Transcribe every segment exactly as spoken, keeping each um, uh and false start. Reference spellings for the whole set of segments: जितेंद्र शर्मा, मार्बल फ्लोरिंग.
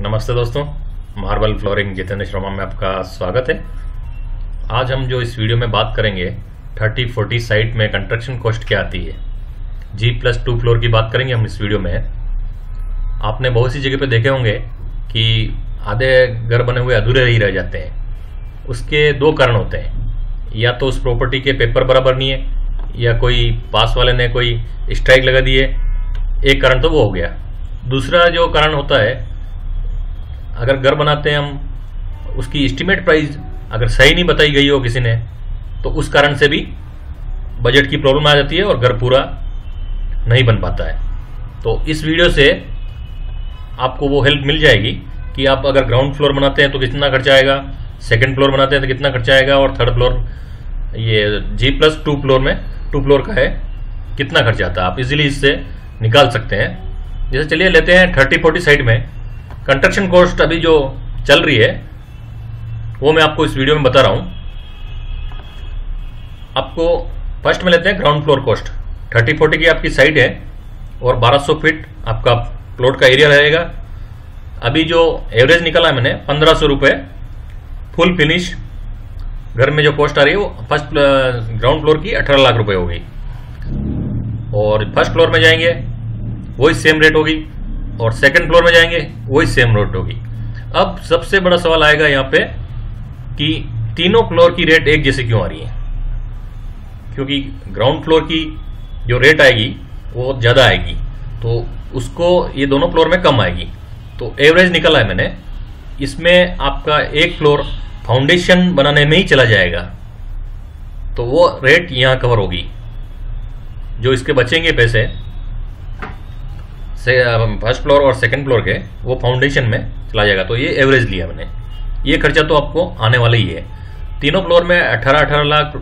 नमस्ते दोस्तों, मार्बल फ्लोरिंग जितेंद्र शर्मा में आपका स्वागत है। आज हम जो इस वीडियो में बात करेंगे तीस चालीस साइट में कंस्ट्रक्शन कॉस्ट क्या आती है। जी प्लस टू फ्लोर की बात करेंगे हम इस वीडियो में। आपने बहुत सी जगह पे देखे होंगे कि आधे घर बने हुए अधूरे ही रह जाते हैं। उसके दो कारण होते हैं, या तो उस प्रॉपर्टी के पेपर बराबर नहीं है, या कोई पास वाले ने कोई स्ट्राइक लगा दी है। एक कारण तो वो हो गया। दूसरा जो कारण होता है, अगर घर बनाते हैं हम, उसकी एस्टिमेट प्राइस अगर सही नहीं बताई गई हो किसी ने, तो उस कारण से भी बजट की प्रॉब्लम आ जाती है और घर पूरा नहीं बन पाता है। तो इस वीडियो से आपको वो हेल्प मिल जाएगी कि आप अगर ग्राउंड फ्लोर बनाते हैं तो कितना खर्चा आएगा, सेकंड फ्लोर बनाते हैं तो कितना खर्चा आएगा, और थर्ड फ्लोर ये जी प्लस टू फ्लोर में टू फ्लोर का है कितना खर्चा आता है, आप इजीली इससे निकाल सकते हैं। जैसे चलिए लेते हैं थर्टी फोर्टी साइड में कंस्ट्रक्शन कॉस्ट अभी जो चल रही है वो मैं आपको इस वीडियो में बता रहा हूं। आपको फर्स्ट में लेते हैं ग्राउंड फ्लोर कॉस्ट। तीस चालीस की आपकी साइट है और बारह सौ फीट आपका प्लॉट का एरिया रहेगा। अभी जो एवरेज निकाला मैंने पंद्रह सौ रुपये फुल फिनिश घर में जो कॉस्ट आ रही है वो फर्स्ट ग्राउंड फ्लोर की अठारह लाख रुपये होगी, और फर्स्ट फ्लोर में जाएंगे वही सेम रेट होगी, और सेकंड फ्लोर में जाएंगे वही सेम रेट होगी। अब सबसे बड़ा सवाल आएगा यहाँ पे कि तीनों फ्लोर की रेट एक जैसे क्यों आ रही है, क्योंकि ग्राउंड फ्लोर की जो रेट आएगी वो ज़्यादा आएगी, तो उसको ये दोनों फ्लोर में कम आएगी। तो एवरेज निकाला है मैंने, इसमें आपका एक फ्लोर फाउंडेशन बनाने में ही चला जाएगा, तो वो रेट यहाँ कवर होगी। जो इसके बचेंगे पैसे फर्स्ट फ्लोर और सेकंड फ्लोर के, वो फाउंडेशन में चला जाएगा। तो ये एवरेज लिया मैंने, ये खर्चा तो आपको आने वाला ही है। तीनों फ्लोर में अठारह अठारह लाख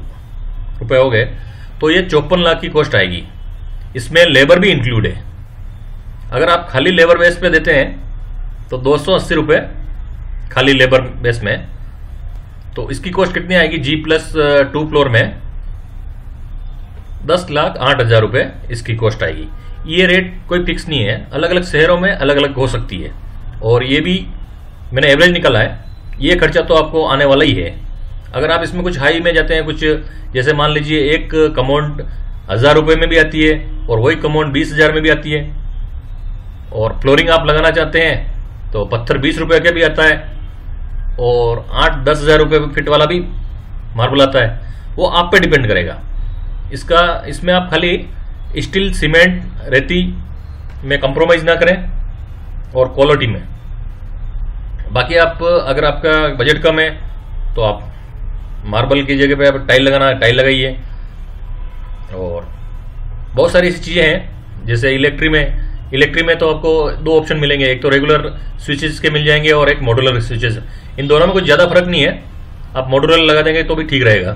रुपए हो गए, तो ये चौपन लाख की कॉस्ट आएगी। इसमें लेबर भी इंक्लूड है। अगर आप खाली लेबर बेस पे देते हैं तो दो सौ अस्सी रुपये खाली लेबर बेस में, तो इसकी कॉस्ट कितनी आएगी जी प्लस टू फ्लोर में दस लाख आठ हजार रुपये इसकी कॉस्ट आएगी। ये रेट कोई फिक्स नहीं है, अलग अलग शहरों में अलग अलग हो सकती है, और ये भी मैंने एवरेज निकाला है। ये खर्चा तो आपको आने वाला ही है। अगर आप इसमें कुछ हाई में जाते हैं, कुछ जैसे मान लीजिए एक कमाउंट हज़ार रुपये में भी आती है और वही कमाउंट बीस हज़ार में भी आती है, और फ्लोरिंग आप लगाना चाहते हैं तो पत्थर बीस रुपये का भी आता है, और आठ दस हज़ार रुपये फिट वाला भी मार्बल आता है, वो आप पे डिपेंड करेगा। इसका इसमें आप खाली स्टील, सीमेंट, रेती में कंप्रोमाइज ना करें, और क्वालिटी में। बाकी आप अगर आपका बजट कम है तो आप मार्बल की जगह पे आप टाइल लगाना, टाइल लगाइए। और बहुत सारी ऐसी चीज़ें हैं, जैसे इलेक्ट्री में इलेक्ट्री में तो आपको दो ऑप्शन मिलेंगे, एक तो रेगुलर स्विचेस के मिल जाएंगे और एक मॉड्यूलर स्विचेस। इन दोनों में कुछ ज़्यादा फर्क नहीं है, आप मॉड्यूलर लगा देंगे तो भी ठीक रहेगा।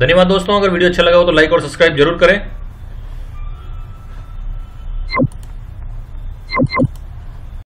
धन्यवाद दोस्तों, अगर वीडियो अच्छा लगा हो तो लाइक और सब्सक्राइब जरूर करें।